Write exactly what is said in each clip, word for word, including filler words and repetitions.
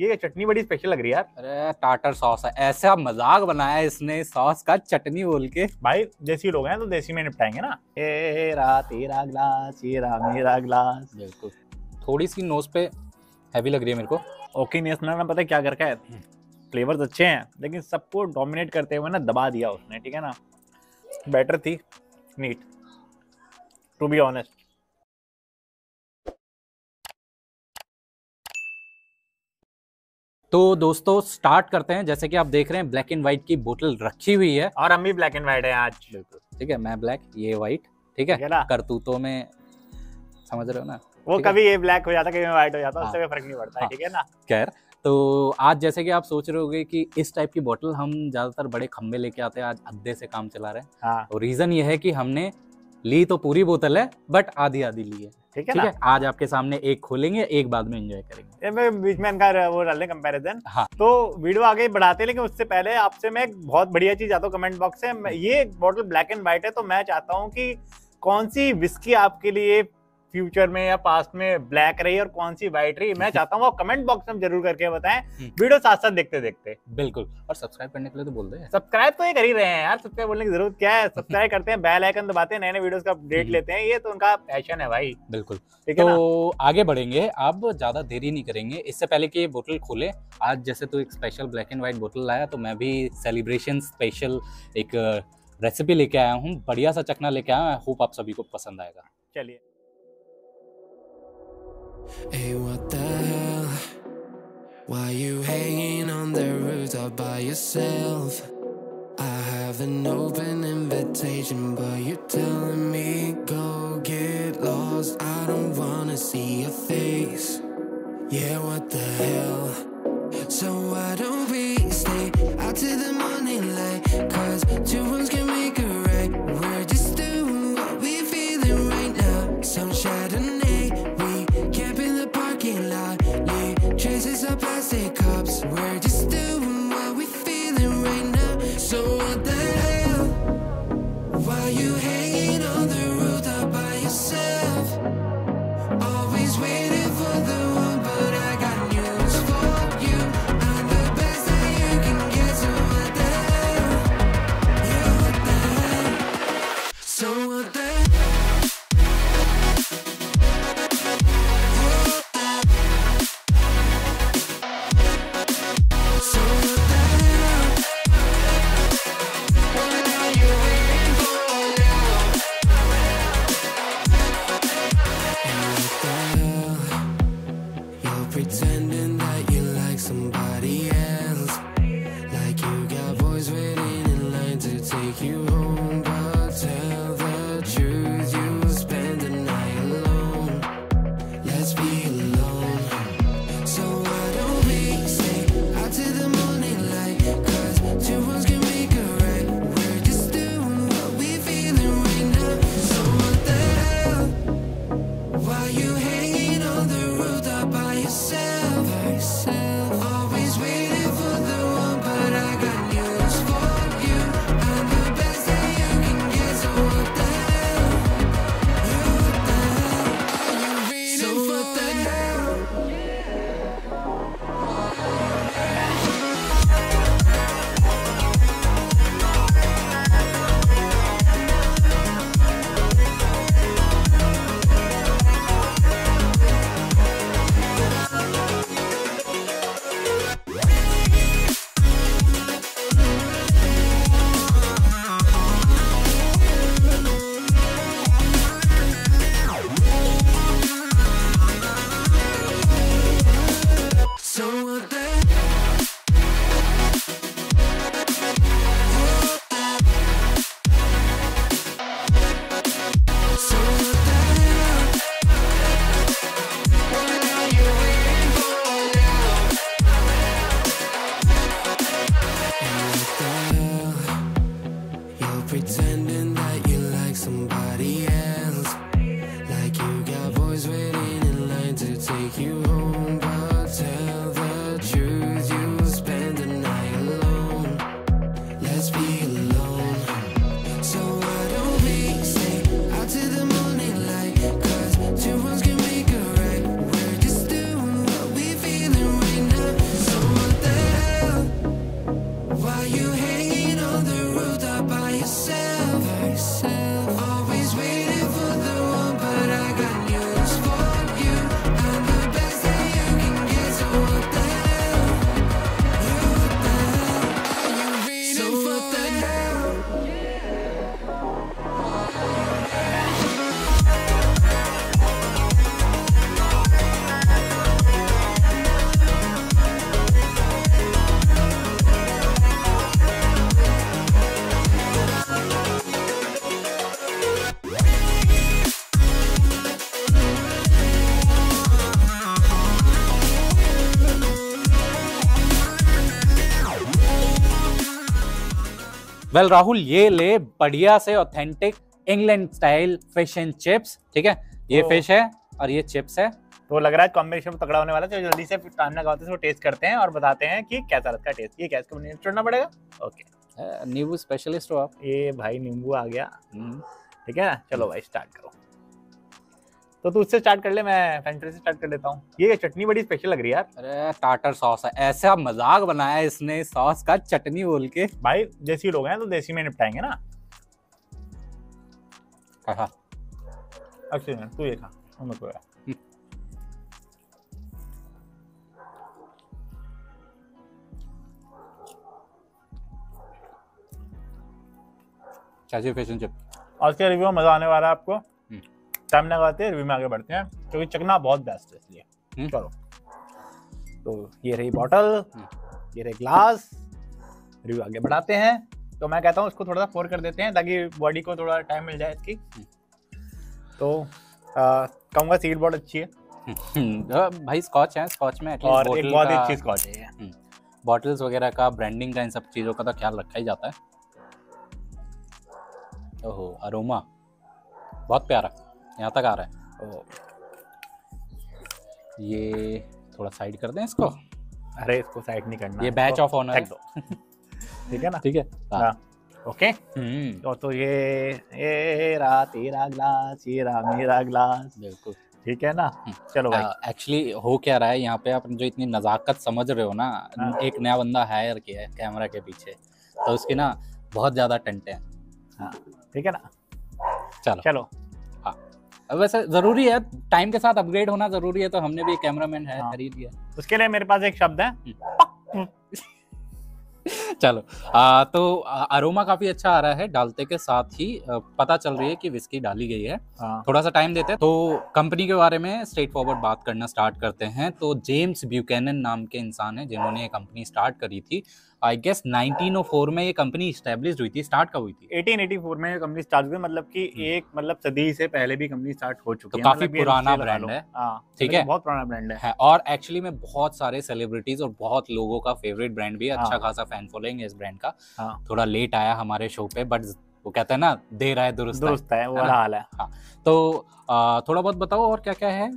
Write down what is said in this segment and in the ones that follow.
ये चटनी बड़ी स्पेशल लग रही है यार। अरे टाटर सॉस है, ऐसा मजाक बनाया इसने सॉस का चटनी बोल के। भाई देसी लोग हैं तो देसी में निपटाएंगे ना। तेरा तेरा ग्लास तेरा मेरा ग्लास। बिल्कुल थोड़ी सी नोज पे हैवी लग रही है मेरे को। ओके नेशनल ना पता है क्या करके है, फ्लेवर्स अच्छे हैं लेकिन सबको डोमिनेट करते हुए ना दबा दिया उसने, ठीक है ना। बेटर थी नीट टू बी ऑनेस्ट। तो दोस्तों स्टार्ट करते हैं। जैसे कि आप देख रहे हैं ब्लैक एंड व्हाइट की बोतल रखी हुई है और हम भी ब्लैक एंड व्हाइट है आज। बिल्कुल ठीक है, मैं ब्लैक ये व्हाइट, ठीक है करतूतों में समझ रहे हो ना, वो कभी ये ब्लैक हो जाता कभी व्हाइट हो जाता, उससे कोई फर्क नहीं पड़ता है, ठीक है ना। खैर तो आज जैसे कि आप सोच रहे होंगे कि इस टाइप की बोतल हम ज्यादातर बड़े खम्बे लेके आते हैं, आज अड्डे से काम चला रहे हैं। हाँ। तो रीजन ये है कि हमने ली तो पूरी बोतल है बट आधी आधी ली है, ठीक है ना? आज आपके सामने एक खोलेंगे एक बाद में एंजॉय करेंगे। मैं बीच में इनका वो डाल कंपैरिजन। हाँ। तो वीडियो आगे बढ़ाते हैं लेकिन उससे पहले आपसे मैं एक बहुत बढ़िया चीज आता हूँ कमेंट बॉक्स से। ये बोतल ब्लैक एंड व्हाइट है तो मैं चाहता हूँ कि कौन सी विस्की आपके लिए फ्यूचर में या पास्ट में ब्लैक रही और कौन सी व्हाइट रही, मैं चाहता हूँ कमेंट बॉक्स में जरूर करके बताएं। वीडियो साथ साथ देखते देखते बिल्कुल, और सब्सक्राइब करने के लिए तो बोल दे। सब्सक्राइब तो ये कर ही रहे हैं यार, सब्सक्राइब बोलने की जरूरत क्या है। सब्सक्राइब करते हैं, बेल आइकन दबाते हैं, नए नए वीडियोस का अपडेट लेते हैं, ये तो उनका पैशन है भाई। बिल्कुल तो आगे बढ़ेंगे, अब ज्यादा देरी नहीं करेंगे। इससे पहले की ये बोतल खोले, आज जैसे तो एक स्पेशल ब्लैक एंड व्हाइट बोतल लाया तो मैं भी सेलिब्रेशन स्पेशल एक रेसिपी लेके आया हूँ, बढ़िया सा चखना लेके आया हूँ। आई होप आप सभी को पसंद आएगा। चलिए। Hey, what the hell? Why you hanging on the rooftop by yourself? I have an open invitation, but you're telling me go get lost. I don't wanna see your face. Yeah, what the hell? So why don't we stay out till the morning light? Cause two wrongs can make a right. We're just doing what we're feeling right now. Some Chardonnay. Plastic cups, we're just doing what we're feeling right now. So what the hell? Why you hanging on the rooftop by yourself? Always waiting for the one, but I got news for you. I'm the best that you can get. So what the hell? Yeah, what the hell? So what the hell? Well well, Rahul ये ले बढ़िया से authentic England style fish and chips, ठीक है। ये fish है और ये चिप्स है, तो लग रहा है कॉम्बिनेशन तगड़ा होने वाला है। जल्दी से टाइम लगाते हैं, वो टेस्ट करते हैं और बताते हैं कि कैसा लगता है टेस्ट। ये क्या इसको नींबू छोड़ना पड़ेगा? ओके, नींबू स्पेशलिस्ट हो आप। ये भाई नींबू आ गया, ठीक है। चलो भाई स्टार्ट करो, तो तू उससे स्टार्ट कर ले, मैं फैंटरी से स्टार्ट कर लेता हूँ। ये चटनी बड़ी स्पेशल लग रही है यार। अरे टाटर सॉस है, ऐसा मजाक बनाया इसने सॉस का चटनी बोल के। भाई देसी लोग हैं तो देसी में निपटाएंगे ना। खा अच्छा तू ये खा, मत बोला। चाची फैशन चिप आज के रिव्यू में मजा आने वाला है आपको। टाइम लगाते हैं, रिव्यू में आगे बढ़ते हैं क्योंकि चकना बहुत बेस्ट है इसलिए। चलो तो ये रही बॉटल, ये रही ग्लास, रिव्यू आगे बढ़ाते हैं। तो मैं कहता हूँ इसको थोड़ा सा फोर कर देते हैं ताकि बॉडी को थोड़ा टाइम मिल जाए इसकी। तो कहूँगा सीड बहुत अच्छी है भाई, स्कॉच है, स्कॉच में और एक बहुत अच्छी स्कॉच है। बॉटल्स वगैरह का, ब्रांडिंग का, इन सब चीज़ों का तो ख्याल रखा ही जाता है। ओहो अरोमा बहुत प्यारा यहाँ तक आ रहा है। ओह ये थोड़ा साइड कर दें इसको। अरे इसको साइड नहीं करना, ये बैच ऑफ ऑनर है, ठीक है ना? ठीक है हाँ ओके। और तो ये ये रहा तेरा ग्लास, ये रहा मेरा ग्लास, बिल्कुल ठीक है ना। चलो भाई एक्चुअली हो क्या रहा है यहाँ पे, आप जो इतनी नजाकत समझ रहे हो ना, एक नया बंदा हायर किया है कैमरा के पीछे, तो उसकी ना बहुत ज्यादा टंटे हैं, ठीक है ना। चलो चलो हाँ वैसे जरूरी है, टाइम के साथ अपग्रेड होना जरूरी है, तो हमने भी कैमरामैन है खरीद लिया। उसके लिए मेरे पास एक शब्द है चलो आ, तो अरोमा काफी अच्छा आ रहा है, डालते के साथ ही पता चल रही है कि विस्की डाली गई है। थोड़ा सा टाइम देते हैं, तो कंपनी के बारे में स्ट्रेट फॉरवर्ड बात करना स्टार्ट करते हैं। तो जेम्स ब्यूकैनन नाम के इंसान है जिन्होंने ये कंपनी स्टार्ट करी थी। I guess nineteen O four में ये कंपनी इस्टेब्लिश हुई थी, स्टार्ट कब हुई थी? एटीन एटी फोर में ये कंपनी स्टार्ट हुई, मतलब कि एक मतलब सदी से पहले भी कंपनी स्टार्ट हो चुकी है, तो काफी पुराना ब्रांड है, ठीक है, बहुत पुराना ब्रांड है। और एक्चुअली में बहुत सारे सेलिब्रिटीज और बहुत लोगों का फेवरेट ब्रांड भी है, अच्छा खासा फैन फॉलोइंग है इस ब्रांड का। थोड़ा लेट आया हमारे शो पे, बट वो कहते हैं ना देर आए दुरुस्त दुरुस्त है, वो हाल है। तो थोड़ा बहुत बताओ और क्या क्या है।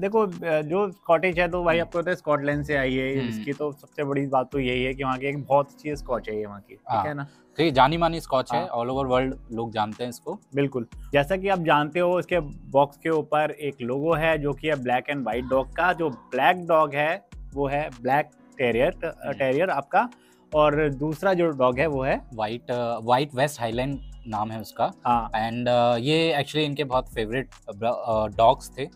देखो जो स्कॉटिश है तो भाई आपको पता है स्कॉटलैंड से आई है इसकी, तो सबसे बड़ी बात तो यही है कि वहाँ की एक बहुत अच्छी स्कॉच है ये वहाँ की, ठीक है ना, ठीक है, जानी मानी स्कॉच है, ऑल ओवर वर्ल्ड लोग जानते हैं इसको। बिल्कुल, जैसा कि आप जानते हो इसके बॉक्स के ऊपर एक लोगो है जो कि है ब्लैक एंड व्हाइट डॉग का। जो ब्लैक डॉग है वो है ब्लैक टेरियर टेरियर आपका, और दूसरा जो डॉग है वो है वाइट वाइट वेस्ट हाईलैंड नाम है उसका। एंड ये एक्चुअली इनके बहुत फेवरेट डॉग्स थे।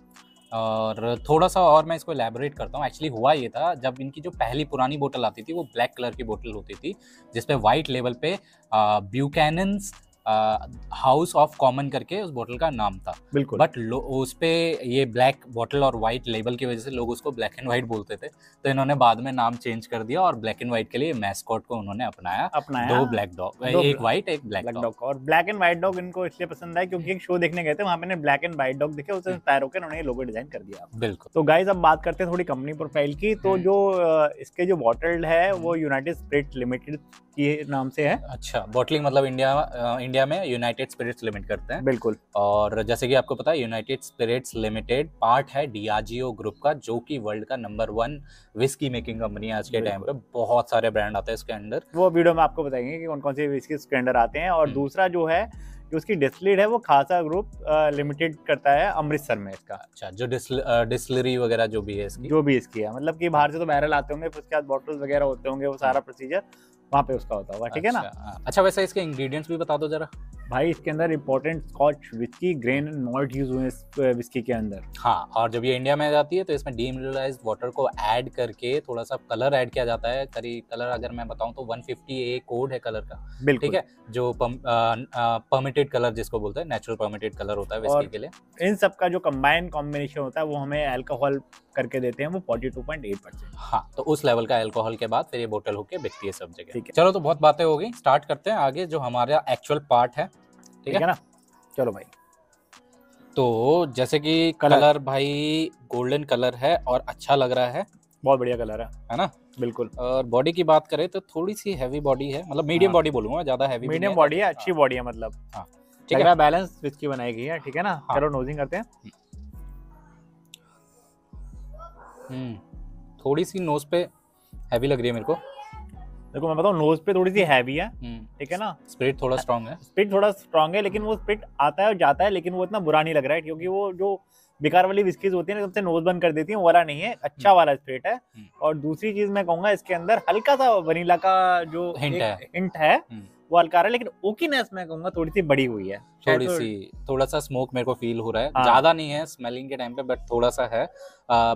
और थोड़ा सा और मैं इसको एलेबोरेट करता हूँ। एक्चुअली हुआ ये था, जब इनकी जो पहली पुरानी बोतल आती थी वो ब्लैक कलर की बोतल होती थी जिसपे वाइट लेवल पे ब्यूकैनन्स हाउस ऑफ कॉमन करके उस बोतल का नाम था, बिल्कुल। बट उस पे ये ब्लैक बोतल और वाइट लेबल की वजह से लोग उसको ब्लैक एंड वाइट बोलते थे, तो इन्होंने बाद में नाम चेंज कर दिया और ब्लैक एंड वाइट के लिए मैस्कॉट को उन्होंने अपनाया, अपनाया दो ब्लैक डॉग, एक वाइट एक ब्लैक डॉग। और ब्लैक एंड वाइट डॉग इनको इसलिए पसंद आया क्योंकि एक शो देखने गए थे, वहाँ पे ब्लैक एंड वाइट डॉग दिखे, उससे इंस्पायर होकर उन्होंने लोगो डिजाइन कर दिया, बिल्कुल। तो गाइज अब बात करते हैं थोड़ी कंपनी प्रोफाइल की। तो जो इसके जो बॉटल है वो यूनाइटेड स्पिरिट्स लिमिटेड ये नाम से है। अच्छा, बॉटलिंग मतलब इंडिया इंडिया में यूनाइटेड स्पिरिट्स लिमिटेड करते हैं, बिल्कुल। और जैसे कि आपको पता है यूनाइटेड स्पिरिट्स लिमिटेड पार्ट है डियाजियो ग्रुप का, जो कि वर्ल्ड का number one whisky making company है। आज के टाइम पे बहुत सारे ब्रांड आते हैं इसके अंदर, वो वीडियो में आपको बताएंगे कि कौन कौन से विस्की इसके अंदर आते हैं। और दूसरा जो है जो उसकी डिस्टिलरी है वो खासा ग्रुप लिमिटेड करता है अमृतसर में इसका। अच्छा, जो डिस्टिलरी वगैरह जो भी है इसकी जो भी इसकी है, मतलब कि बाहर से तो बैरल आते होंगे, उसके बाद बॉटल्स वगैरह होते होंगे, वो सारा प्रोसीजर वहाँ पे उसका होता होगा, ठीक है ना। अच्छा, वैसे इसके इंग्रेडिएंट्स भी बता दो जरा भाई। इसके अंदर important scotch whisky grain and malt use हुए इस विस्की के अंदर। हाँ, और जब ये इंडिया में जाती है तो इसमें डीमिनरलाइज्ड वाटर को ऐड करके थोड़ा सा कलर ऐड किया जाता है। करी कलर अगर मैं बताऊँ तो वन फिफ्टी ए कोड है कलर का, बिल्कुल, ठीक है, जो परमिटेड कलर जिसको बोलते हैं, नेचुरल परमिटेड कलर होता है विस्की के लिए। इन सब का जो कंबाइन कॉम्बिनेशन होता है वो हमें अल्कोहल करके देते हैं, वो forty two point eight percent. हाँ, तो उस लेवल का अल्कोहल के बाद फिर ये बोतल होके बिकती है सब जगह। चलो, तो बहुत बातें हो गई, स्टार्ट करते हैं आगे जो हमारा एक्चुअल पार्ट है, ठीक है ना। चलो भाई, तो जैसे कि कलर, कलर भाई गोल्डन कलर है और अच्छा लग रहा है, बहुत बढ़िया कलर है, है ना? बिल्कुल। और बॉडी की बात करें तो थोड़ी सी हैवी बॉडी है, मतलब मीडियम बॉडी बोलूंगा, ज्यादा हैवी मीडियम बॉडी है, अच्छी बॉडी है, मतलब ठीक है, बैलेंस इसकी बनाई गई है, ठीक है ना। चलो नोजिंग करते हैं। हम्म, थोड़ी सी नोज पे हैवी लग रही है मेरे को। देखो मैं बताऊं, नोज पे थोड़ी सी हैवी है, ठीक है ना। स्पिरिट थोड़ा स्ट्रांग है, स्पिरिट थोड़ा स्ट्रांग है, लेकिन वो स्पिरिट आता है और जाता है, लेकिन वो इतना बुरा नहीं लग रहा है, क्योंकि वो जो बेकार वाली विस्कीज होती है ना सबसे नोज बंद कर देती है, वो वाला नहीं है, अच्छा वाला स्पिरिट है। और दूसरी चीज मैं कहूंगा, इसके अंदर हल्का सा वनीला का जो हिंट है वो हल्का है, लेकिन ओकीनेस मैं कहूंगा थोड़ी सी बड़ी हुई है, थोड़ी तो... सी थोड़ा सा स्मोक मेरे को फील हो रहा है, ज्यादा नहीं है स्मेलिंग के टाइम पे, बट थोड़ा सा है,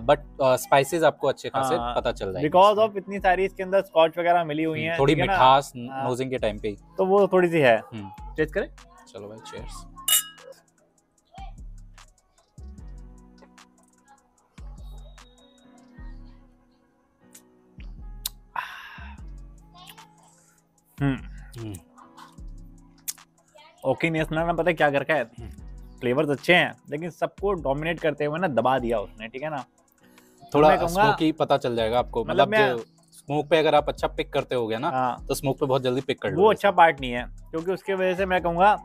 बट स्पाइसेस आपको अच्छे खासे पता चल रहा है बिकॉज ऑफ इतनी सारी इसके अंदर स्कॉच वगैरह मिली हुई है, थोड़ी मिठास नोजिंग के टाइम पे, तो वो थोड़ी सी है। टेस्ट करें, चलो भाई, चीयर्स। हम्म, ओके नेशनल में पता है क्या कर रखा है, फ्लेवर्स अच्छे हैं लेकिन सबको डोमिनेट करते हुए ना दबा दिया उसने, ठीक है ना। थोड़ा स्मोक ही पता चल जाएगा आपको, मतलब स्मोक पे अगर आप अच्छा पिक करते होगे ना, तो स्मोक पे बहुत जल्दी पिक कर लो, वो अच्छा पार्ट नहीं है, क्योंकि उसके वजह से मैं कहूँगा,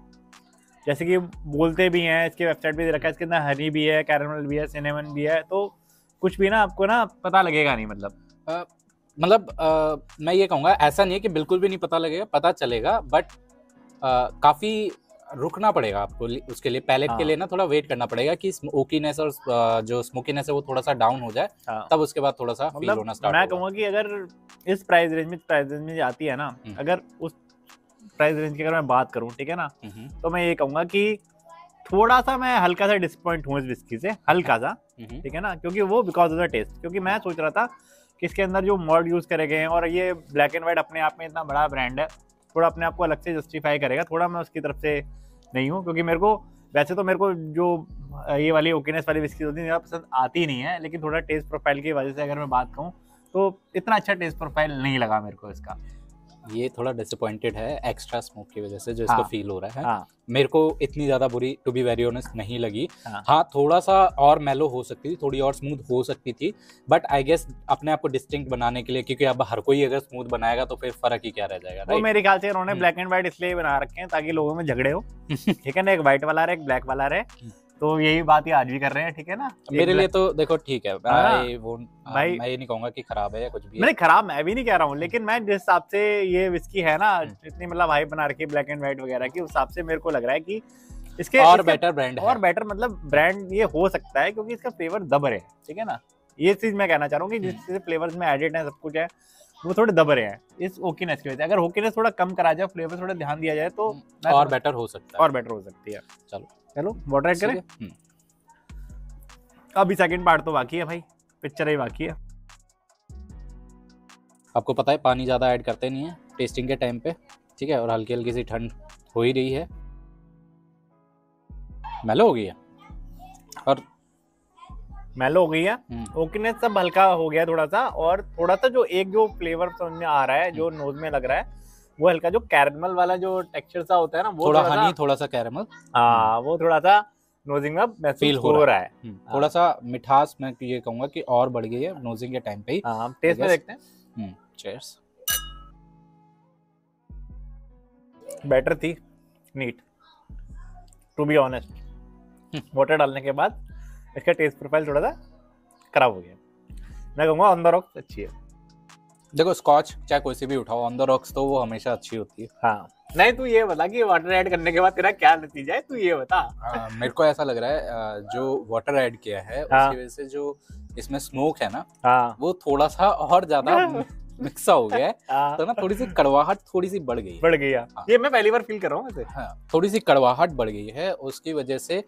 जैसे कि बोलते भी हैं, इसके वेबसाइट पे रखा है, इसके अंदर हनी भी है, कैरमल भी है, सिनेमन भी है, तो कुछ भी ना आपको ना पता लगेगा नहीं, मतलब मतलब आ, मैं ये कहूँगा ऐसा नहीं है कि बिल्कुल भी नहीं पता लगेगा, पता चलेगा, बट काफ़ी रुकना पड़ेगा आपको उसके लिए, पैलेट के लिए ना थोड़ा वेट करना पड़ेगा कि स्मोकीनेस और आ, जो स्मोकीनेस है वो थोड़ा सा डाउन हो जाए, तब उसके बाद थोड़ा सा फील होना स्टार्ट होगा। मैं कहूँगा कि अगर इस प्राइस रेंज में प्राइस रेंज में आती है ना, अगर उस प्राइस रेंज की अगर मैं बात करूँ, ठीक है ना, तो मैं ये कहूँगा कि थोड़ा सा मैं हल्का सा डिसअपॉइंट हूँ इस विस्की से, हल्का सा, ठीक है ना, क्योंकि वो बिकॉज ऑफ द टेस्ट, क्योंकि मैं सोच रहा था इसके अंदर जो मॉड यूज़ करे गए हैं, और ये ब्लैक एंड वाइट अपने आप में इतना बड़ा ब्रांड है, थोड़ा अपने आप को अलग से जस्टिफाई करेगा, थोड़ा मैं उसकी तरफ से नहीं हूँ, क्योंकि मेरे को वैसे तो मेरे को जो ये वाली ओकेनेस वाली विस्की होती है मेरा पसंद आती नहीं है, लेकिन थोड़ा टेस्ट प्रोफाइल की वजह से अगर मैं बात कहूँ तो इतना अच्छा टेस्ट प्रोफाइल नहीं लगा मेरे को इसका। ये थोड़ा डिसअपॉइंटेड है एक्स्ट्रा स्मोक की वजह से जो इसको फील हो रहा है। हाँ, मेरे को इतनी ज़्यादा बुरी टू बी वेरी ऑनेस्ट नहीं लगी। हाँ, हाँ, थोड़ा सा और मेलो हो सकती थी, थोड़ी और स्मूथ हो सकती थी, बट आई गेस अपने आप को डिस्टिंक्ट बनाने के लिए, क्योंकि अब हर कोई अगर स्मूथ बनाएगा तो फिर फर्क ही क्या रह जाएगा। तो मेरे ख्याल से उन्होंने ब्लैक एंड व्हाइट इसलिए बना रखे हैं ताकि लोगों में झगड़े हो, ठीक है ना, एक व्हाइट वाला रहे, एक ब्लैक वाला रहे, तो यही बात ये आज भी कर रहे हैं, ठीक है ना। मेरे लिए तो देखो ठीक है, भाई वो भाई मैं ये नहीं कहूँगा कि खराब है या कुछ भी। नहीं खराब मैं भी नहीं कह रहा हूँ, लेकिन मैं जिस हिसाब से ये विस्की है ना, इतनी मतलब हाइप बना रखी है ब्लैक एंड व्हाइट वगैरह की, उस हिसाब से मेरे को लग रहा है कि इसके और बेटर ब्रांड है, और बेटर मतलब ब्रांड ये हो सकता है, क्योंकि इसका फ्लेवर दब रहे हैं, ठीक है ना। ये चीज मैं कहना चाह रहा हूँ कि जिस फ्लेवर्स में एडिट है, सब कुछ है, वो थोड़े दब रहे हैं इस ओकेनेस की वजह से। अगर ओकेनेस थोड़ा कम करा जाए, फ्लेवर थोड़ा ध्यान दिया जाए तो और बेटर हो सकता है, और बेटर हो सकती है। चलो चलो वाटर ऐड करें, अभी सेकंड पार्ट तो बाकी है भाई, पिक्चर ही बाकी है। आपको पता है पानी ज़्यादा ऐड करते नहीं है टेस्टिंग के टाइम पे, ठीक है, और हल्की हल्की सी ठंड हो ही रही है, मैलो हो गई है, और मैलो हो गई है, ओकेनेस सब हल्का हो गया थोड़ा सा, और थोड़ा सा जो एक जो फ्लेवर समझ में आ रहा है, जो नोज में लग रहा है, वो हल्का जो कैरमल वाला जो टेक्सचर सा होता है ना, वो थोड़ा हनी, थोड़ा सा कैरमल, हाँ वो थोड़ा सा नोजिंग में फील हो रहा है, थोड़ा सा मिठास मैं ये कहूँगा कि और बढ़ गई है नोजिंग के टाइम पे ही। हाँ, टेस्ट में देखते हैं। चीयर्स। बेटर थी, neat to be honest, water डालने के बाद इसका टेस्ट प्रोफाइल थोड़ा सा खराब हो गया, मैं कहूँगा ऑन द रॉक्स अच्छी है। देखो स्कॉच चाहे कोई सी भी उठाओ, ऑन द रॉक्स तो वो हमेशा अच्छी होती है। हाँ, नहीं तू ये बता कि वाटर ऐड करने के बाद तेरा क्या नतीजा है, तू ये बता। आ, मेरे को ऐसा लग रहा है जो वाटर ऐड किया है उसकी वजह से जो इसमें स्मोक है ना, आ, वो थोड़ा सा और ज्यादा मिक्सा हो गया है, तो ना थोड़ी सी कड़वाहट थोड़ी सी बढ़ गई बढ़ गई है। ये मैं पहली बार फील कर रहा हूँ, हाँ, थोड़ी सी कड़वाहट बढ़ गई है, उसकी वजह से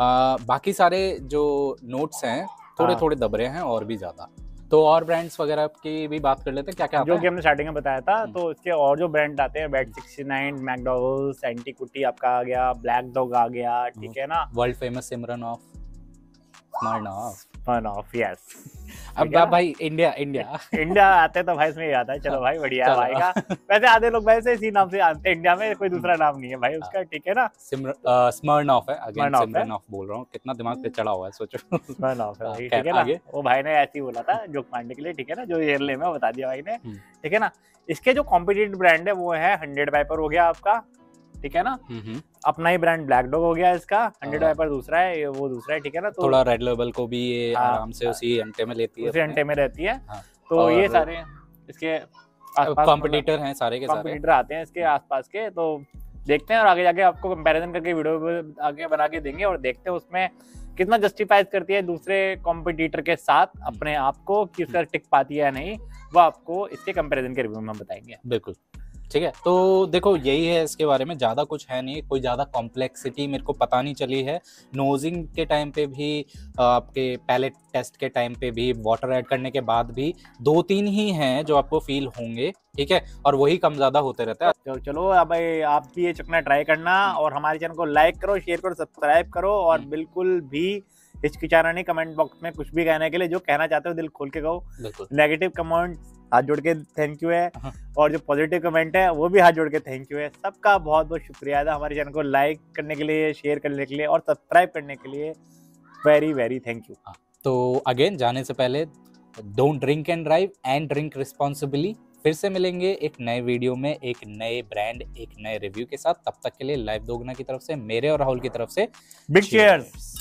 बाकी सारे जो नोट्स हैं थोड़े थोड़े दबरे हैं और भी ज्यादा। तो और ब्रांड्स वगैरह की भी बात कर लेते हैं, क्या क्या जो कि हमने स्टार्टिंग में बताया था, तो इसके और जो ब्रांड आते हैं, VAT sixty nine, McDowell's, Antiquity आपका आ गया, ब्लैक डॉग आ गया, ठीक है ना, world famous Simran of Smart off. Fun off, yes. अब भाई इंडिया इंडिया इंडिया आते तो भाई इसमें आता है, चलो भाई बढ़िया भाई का। वैसे आधे लोग भाई से इसी नाम से जानते हैं, इंडिया में कोई दूसरा नाम नहीं है भाई उसका, ठीक है ना। स्मरण ऑफ है, अगेन स्मरण ऑफ बोल रहा हूँ, कितना दिमाग पे चढ़ा हुआ है सोचो। स्मरण ऑफ है, ठीक है ना। वो भाई ने ऐसे ही बोला था जोक मारने के लिए, ठीक है ना, जो एयरले में बता दिया भाई ने, ठीक है ना। इसके जो कॉम्पिटिटिव ब्रांड है वो है हंड्रेड पाइपर हो गया आपका, ठीक है ना। अपना ही ब्रांड ब्लैक डॉग हो गया इसका, हंड्रेड वाइपर दूसरा है, वो दूसरा है, ठीक है ना। तो थोड़ा रेड लेबल को भी ये आराम से उसी अंटे में लेती है, उसी अंटे में रहती है। तो ये सारे इसके कॉम्पिटिटर हैं, सारे के सारे कॉम्पिटिटर आते हैं इसके आसपास के। तो देखते हैं और आगे जाके आपको कंपैरिजन करके वीडियो आगे बना के देंगे और देखते हैं उसमें कितना जस्टिफाई करती है दूसरे कॉम्पिटिटर के साथ अपने आप को, किस तरह टिक पाती है या नहीं, वो आपको इसके कंपैरिजन के रिव्यू में हम बताएंगे। बिल्कुल ठीक है। तो देखो यही है इसके बारे में, ज़्यादा कुछ है नहीं, कोई ज़्यादा कॉम्प्लेक्सिटी मेरे को पता नहीं चली है। नोजिंग के टाइम पे भी, आपके पैलेट टेस्ट के टाइम पे भी, वाटर ऐड करने के बाद भी दो तीन ही हैं जो आपको फील होंगे, ठीक है, और वही कम ज़्यादा होते रहता है। तो चलो अब आप भी ये चकना ट्राई करना और हमारे चैनल को लाइक करो, शेयर करो, सब्सक्राइब करो और बिल्कुल भी हिचकिचाना नहीं कमेंट बॉक्स में कुछ भी कहने के लिए। जो कहना चाहते हो दिल खोल के कहो, नेगेटिव कमेंट हाथ जोड़ के थैंक यू है, और जो पॉजिटिव कमेंट है वो भी हाथ जोड़ के थैंक यू है। सबका बहुत बहुत शुक्रिया था हमारे चैनल को लाइक करने के लिए, शेयर करने के लिए और सब्सक्राइब करने के लिए। Very very thank you. तो अगेन जाने से पहले, don't drink and drive and drink responsibly. फिर से मिलेंगे एक नए वीडियो में, एक नए ब्रांड, एक नए रिव्यू के साथ। तब तक के लिए लाइफ दो गुना की तरफ से, मेरे और राहुल की तरफ से, बिग चीयर्स।